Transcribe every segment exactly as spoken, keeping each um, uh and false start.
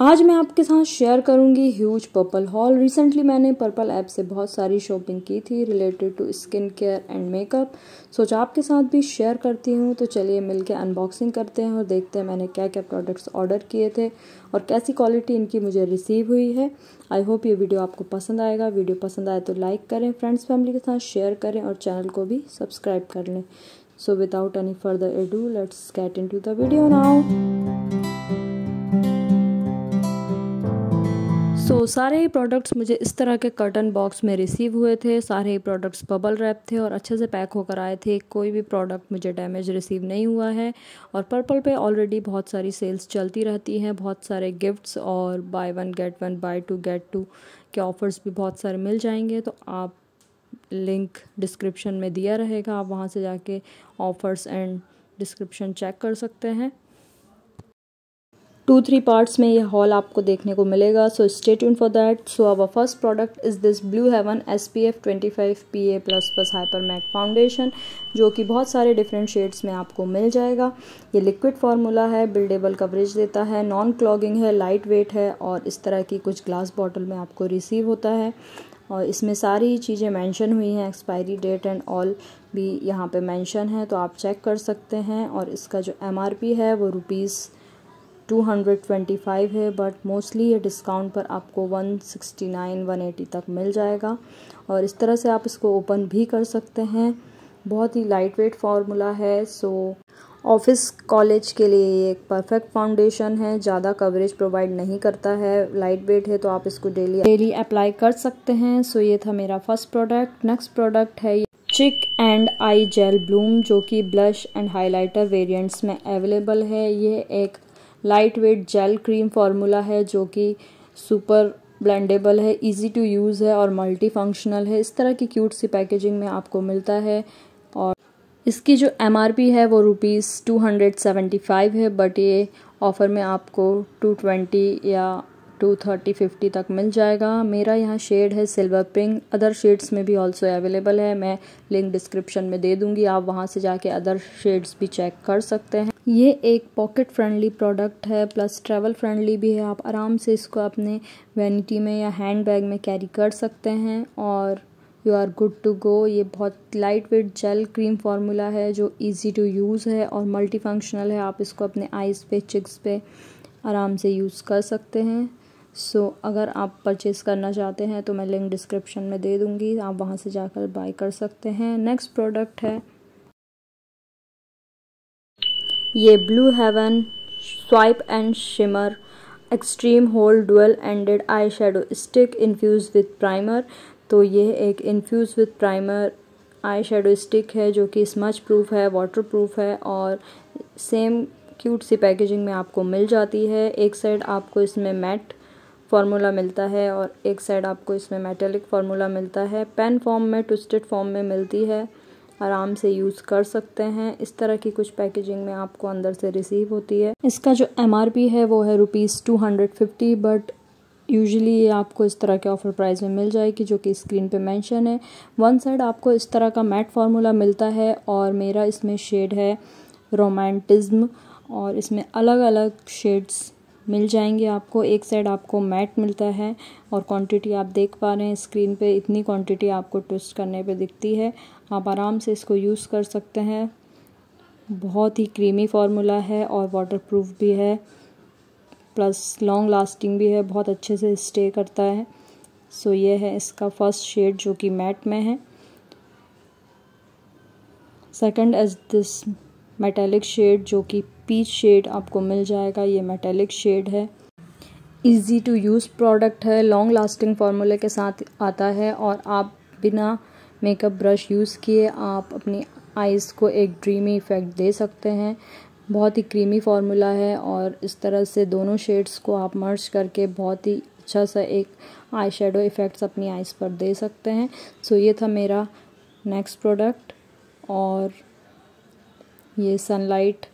आज मैं आपके साथ शेयर करूंगी ह्यूज पर्पल हॉल। रिसेंटली मैंने पर्पल ऐप से बहुत सारी शॉपिंग की थी related to skin care and makeup, सोचा आपके साथ भी शेयर करती हूं। तो चलिए मिलके अनबॉक्सिंग करते हैं और देखते हैं मैंने क्या क्या प्रोडक्ट्स ऑर्डर किए थे और कैसी क्वालिटी इनकी मुझे रिसीव हुई है। आई होप ये वीडियो आपको पसंद आएगा। वीडियो पसंद आए तो लाइक करें, फ्रेंड्स फैमिली के साथ शेयर करें और चैनल को भी सब्सक्राइब कर लें। So without any further ado let's get into the video now. So so, सारे ही प्रोडक्ट्स मुझे इस तरह के कर्टन बॉक्स में रिसीव हुए थे। सारे ही प्रोडक्ट्स बबल रैप थे और अच्छे से पैक होकर आए थे। कोई भी प्रोडक्ट मुझे डैमेज रिसीव नहीं हुआ है। और पर्पल पे ऑलरेडी बहुत सारी सेल्स चलती रहती हैं, बहुत सारे गिफ्ट्स और buy one get one buy two get two के ऑफ़र्स भी बहुत सारे मिल जाएंगे। तो आप लिंक डिस्क्रिप्शन में दिया रहेगा, आप वहाँ से जाके ऑफ़र्स एंड डिस्क्रिप्शन चेक कर सकते हैं। टू थ्री पार्ट्स में ये हॉल आपको देखने को मिलेगा, so stay tune for that. So our first product is this Blue Heaven S P F twenty five P A plus plus hyper matte foundation, जो कि बहुत सारे डिफरेंट शेड्स में आपको मिल जाएगा। ये लिक्विड फार्मूला है, बिल्डेबल कवरेज देता है, नॉन क्लॉगिंग है, लाइट वेट है और इस तरह की कुछ ग्लास बॉटल में आपको रिसीव होता है। और इसमें सारी चीज़ें मेंशन हुई हैं, एक्सपायरी डेट एंड ऑल भी यहाँ पर मैंशन है, तो आप चेक कर सकते हैं। और इसका जो एम आर पी है वो rupees two hundred twenty five है, बट मोस्टली ये डिस्काउंट पर आपको one sixty nine one eighty तक मिल जाएगा। और इस तरह से आप इसको ओपन भी कर सकते हैं। बहुत ही लाइट वेट फार्मूला है, सो ऑफिस कॉलेज के लिए ये एक परफेक्ट फाउंडेशन है। ज़्यादा कवरेज प्रोवाइड नहीं करता है, लाइट वेट है, तो आप इसको डेली डेली अप्लाई कर सकते हैं। सो ये था मेरा फर्स्ट प्रोडक्ट। नेक्स्ट प्रोडक्ट है चिक एंड आई जेल ब्लूम, जो कि ब्लश एंड हाईलाइटर वेरिएंट्स में अवेलेबल है। ये एक light weight gel cream formula है जो कि सुपर ब्लेंडेबल है, इजी टू यूज़ है और मल्टी फंक्शनल है। इस तरह की क्यूट सी पैकेजिंग में आपको मिलता है और इसकी जो एम आर पी है वो rupees two hundred seventy five है, बट ये ऑफ़र में आपको टू ट्वेंटी या टू थर्टी फिफ्टी तक मिल जाएगा। मेरा यहाँ शेड है सिल्वर पिंक, अदर शेड्स में भी ऑल्सो अवेलेबल है, मैं लिंक डिस्क्रिप्शन में दे दूँगी, आप वहाँ से जाके अदर शेड्स भी चेक कर सकते हैं। ये एक पॉकेट फ्रेंडली प्रोडक्ट है प्लस ट्रैवल फ्रेंडली भी है, आप आराम से इसको अपने वैनिटी में या हैंड बैग में कैरी कर सकते हैं और you are good to go. ये बहुत light weight gel cream formula है जो इजी टू यूज़ है और मल्टी फंक्शनल है, आप इसको अपने आइज़ पे चिक्स पे आराम से यूज़ कर सकते हैं। सो so, अगर आप परचेज़ करना चाहते हैं तो मैं लिंक डिस्क्रिप्शन में दे दूँगी, आप वहाँ से जाकर बाय कर सकते हैं। नेक्स्ट प्रोडक्ट है ये Blue Heaven swipe and shimmer extreme hold dual ended eye shadow stick infuse with primer. तो ये एक infuse with primer eye shadow stick है जो कि स्मच प्रूफ है, वाटर प्रूफ है और सेम क्यूट सी पैकेजिंग में आपको मिल जाती है। एक साइड आपको इसमें मैट फार्मूला मिलता है और एक साइड आपको इसमें मेटेलिक फार्मूला मिलता है। पेन फॉर्म में, ट्विस्टेड फॉर्म में मिलती है, आराम से यूज़ कर सकते हैं। इस तरह की कुछ पैकेजिंग में आपको अंदर से रिसीव होती है। इसका जो एमआरपी है वो है rupees two hundred fifty, but usually ये आपको इस तरह के ऑफ़र प्राइस में मिल जाएगी जो कि स्क्रीन पे मेंशन है। वन साइड आपको इस तरह का मैट फार्मूला मिलता है और मेरा इसमें शेड है रोमांटिज्म और इसमें अलग अलग शेड्स मिल जाएंगे आपको। एक साइड आपको मैट मिलता है और क्वांटिटी आप देख पा रहे हैं स्क्रीन पे, इतनी क्वांटिटी आपको ट्विस्ट करने पे दिखती है, आप आराम से इसको यूज़ कर सकते हैं। बहुत ही क्रीमी फार्मूला है और वाटरप्रूफ भी है प्लस लॉन्ग लास्टिंग भी है, बहुत अच्छे से स्टे करता है। सो ये है इसका फर्स्ट शेड जो कि मैट में है। Second is this metallic shade जो कि पीच शेड आपको मिल जाएगा। ये मेटेलिक शेड है, इजी टू यूज़ प्रोडक्ट है, लॉन्ग लास्टिंग फार्मूले के साथ आता है और आप बिना मेकअप ब्रश यूज़ किए आप अपनी आइज़ को एक ड्रीमी इफ़ेक्ट दे सकते हैं। बहुत ही क्रीमी फार्मूला है और इस तरह से दोनों शेड्स को आप मर्ज करके बहुत ही अच्छा सा एक आई शेडो इफ़ेक्ट्स अपनी आइज़ पर दे सकते हैं। सो ये था मेरा नेक्स्ट प्रोडक्ट और ये सनलाइट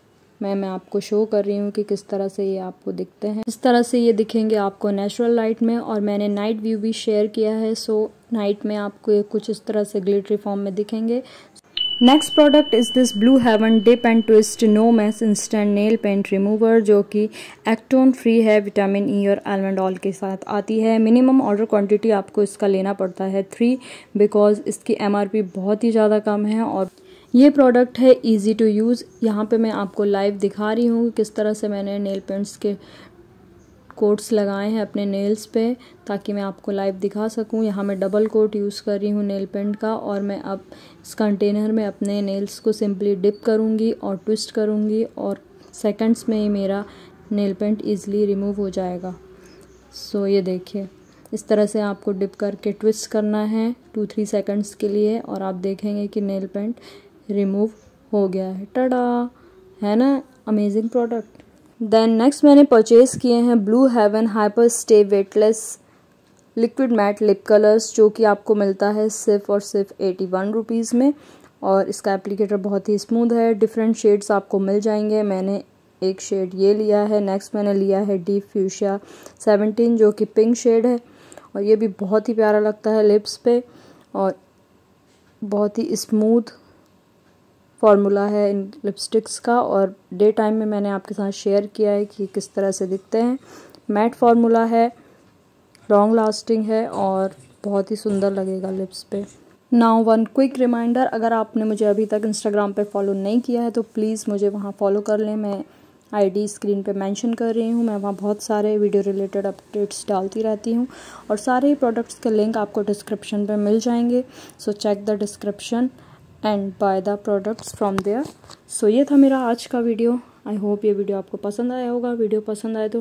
मैं मैं आपको शो कर रही हूँ कि किस तरह से ये आपको दिखते हैं। इस तरह से ये दिखेंगे आपको नेचुरल लाइट में और मैंने नाइट व्यू भी शेयर किया है। सो नाइट में आपको ये कुछ इस तरह से ग्लिटरी फॉर्म में दिखेंगे। Next product is this Blue Heaven dip and twist no mess instant nail paint remover, जो कि एक्टोन फ्री है, विटामिन ई और आलमंड ऑयल के साथ आती है। मिनिमम ऑर्डर क्वांटिटी आपको इसका लेना पड़ता है थ्री, बिकॉज इसकी एमआरपी बहुत ही ज़्यादा कम है और ये प्रोडक्ट है इजी टू यूज़। यहाँ पे मैं आपको लाइव दिखा रही हूँ किस तरह से मैंने नेल पेंट्स के कोट्स लगाए हैं अपने नेल्स पे, ताकि मैं आपको लाइव दिखा सकूं। यहाँ मैं डबल कोट यूज़ कर रही हूँ नेल पेंट का, और मैं अब इस कंटेनर में अपने नेल्स को सिंपली डिप करूँगी और ट्विस्ट करूँगी और सेकंड्स में ही मेरा नेल पेंट ईज़िली रिमूव हो जाएगा। सो ये देखिए, इस तरह से आपको डिप करके ट्विस्ट करना है टू थ्री सेकेंड्स के लिए, और आप देखेंगे कि नेल पेंट रिमूव हो गया है। टडा, है ना अमेजिंग प्रोडक्ट। देन नेक्स्ट मैंने परचेज़ किए हैं Blue Heaven hyper stay weightless liquid matte lip colours, जो कि आपको मिलता है सिर्फ और सिर्फ एटी वन रुपीज़ में, और इसका एप्लीकेटर बहुत ही स्मूथ है। डिफरेंट शेड्स आपको मिल जाएंगे। मैंने एक शेड ये लिया है। नेक्स्ट मैंने लिया है डीप फ्यूशिया सेवनटीन, जो कि पिंक शेड है, और ये भी बहुत ही प्यारा लगता है लिप्स पे, और बहुत ही स्मूथ फार्मूला है इन लिपस्टिक्स का। और डे टाइम में मैंने आपके साथ शेयर किया है कि किस तरह से दिखते हैं। मैट फार्मूला है, लॉन्ग लास्टिंग है और बहुत ही सुंदर लगेगा लिप्स पे। नाउ वन क्विक रिमाइंडर, अगर आपने मुझे अभी तक इंस्टाग्राम पे फॉलो नहीं किया है तो प्लीज़ मुझे वहाँ फॉलो कर लें। मैं आईडी स्क्रीन पे मेंशन कर रही हूँ। मैं वहाँ बहुत सारे वीडियो रिलेटेड अपडेट्स डालती रहती हूँ, और सारे ही प्रोडक्ट्स के लिंक आपको डिस्क्रिप्शन पे मिल जाएंगे। So check the description and buy the products from there. So ये था मेरा आज का वीडियो। आई होप ये वीडियो आपको पसंद आया होगा। वीडियो पसंद आए तो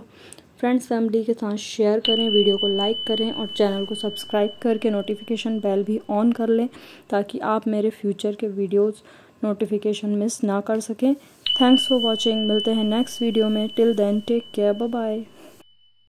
फ्रेंड्स फैमिली के साथ शेयर करें, वीडियो को लाइक करें और चैनल को सब्सक्राइब करके नोटिफिकेशन बेल भी ऑन कर लें, ताकि आप मेरे फ्यूचर के वीडियोज़ नोटिफिकेशन मिस ना कर सकें। Thanks for watching. मिलते हैं नेक्स्ट वीडियो में। Till then take care, bye bye.